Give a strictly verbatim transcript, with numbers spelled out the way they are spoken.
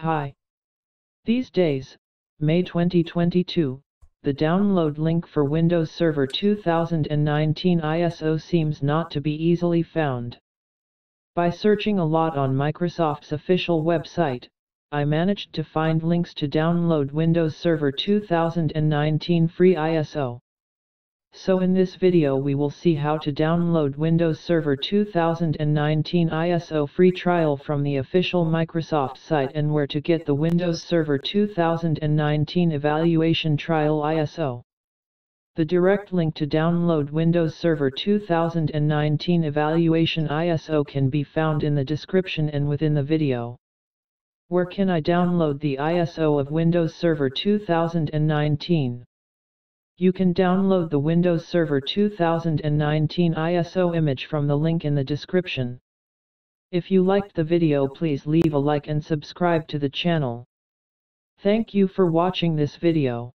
Hi. These days, May twenty twenty-two, the download link for Windows Server two thousand nineteen I S O seems not to be easily found. By searching a lot on Microsoft's official website, I managed to find links to download Windows Server two thousand nineteen free I S O. So in this video we will see how to download Windows Server two thousand nineteen I S O free trial from the official Microsoft site and where to get the Windows Server two thousand nineteen Evaluation Trial I S O. The direct link to download Windows Server two thousand nineteen Evaluation I S O can be found in the description and within the video. Where can I download the I S O of Windows Server two thousand nineteen? You can download the Windows Server two thousand nineteen I S O image from the link in the description. If you liked the video, please leave a like and subscribe to the channel. Thank you for watching this video.